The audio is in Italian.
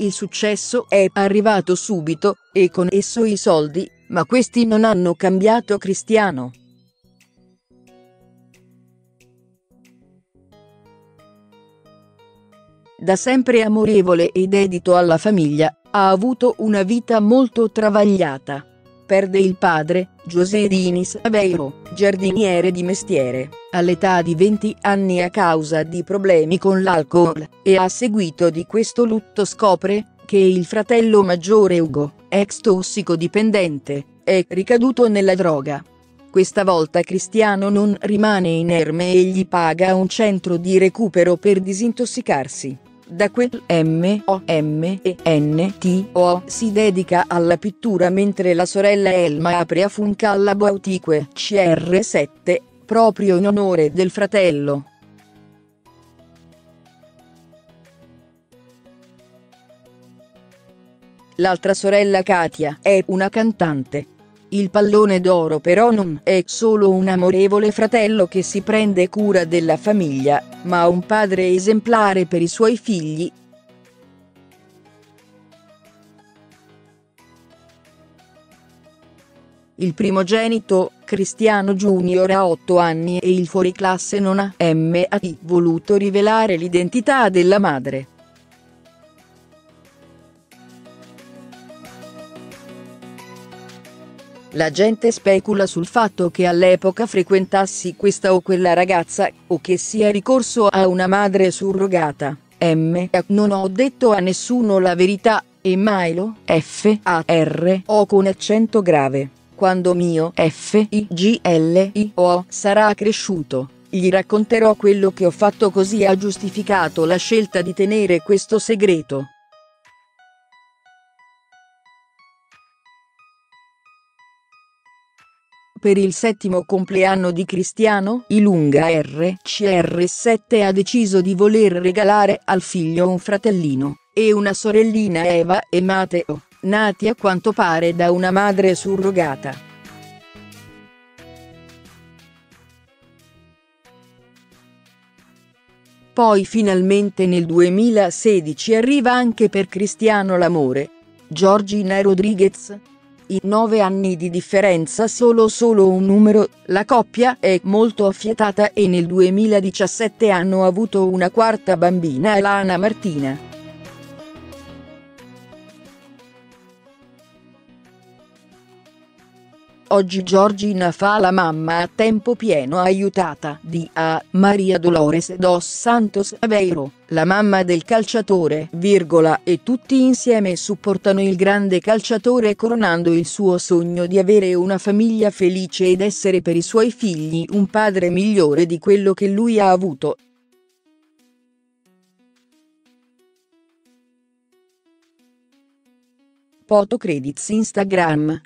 Il successo è arrivato subito, e con esso i soldi, ma questi non hanno cambiato Cristiano. Da sempre amorevole e dedito alla famiglia, ha avuto una vita molto travagliata. Perde il padre, José Dinis Aveiro, giardiniere di mestiere, all'età di 20 anni a causa di problemi con l'alcol, e a seguito di questo lutto scopre che il fratello maggiore Hugo, ex tossicodipendente, è ricaduto nella droga. Questa volta Cristiano non rimane inerme e gli paga un centro di recupero per disintossicarsi. Da quel momento si dedica alla pittura mentre la sorella Elma apre a Funca alla Bautique CR7, proprio in onore del fratello. L'altra sorella Katia è una cantante. Il Pallone d'Oro però non è solo un amorevole fratello che si prende cura della famiglia, ma un padre esemplare per i suoi figli. Il primogenito, Cristiano Junior, ha 8 anni e il fuoriclasse non ha mai voluto rivelare l'identità della madre. La gente specula sul fatto che all'epoca frequentassi questa o quella ragazza, o che sia ricorso a una madre surrogata. Non ho detto a nessuno la verità, e mai lo farò con accento grave, quando mio figlio sarà cresciuto. Gli racconterò quello che ho fatto, così ha giustificato la scelta di tenere questo segreto. Per il 7º compleanno di Cristiano, il Lunga CR7 ha deciso di voler regalare al figlio un fratellino e una sorellina, Eva e Mateo, nati a quanto pare da una madre surrogata. Poi finalmente nel 2016 arriva anche per Cristiano l'amore. Georgina Rodriguez. I 9 anni di differenza sono solo un numero, la coppia è molto affiatata e nel 2017 hanno avuto una quarta bambina, Alana Martina. Oggi Georgina fa la mamma a tempo pieno aiutata da Maria Dolores dos Santos Aveiro, la mamma del calciatore, e tutti insieme supportano il grande calciatore coronando il suo sogno di avere una famiglia felice ed essere per i suoi figli un padre migliore di quello che lui ha avuto. Photo credits Instagram.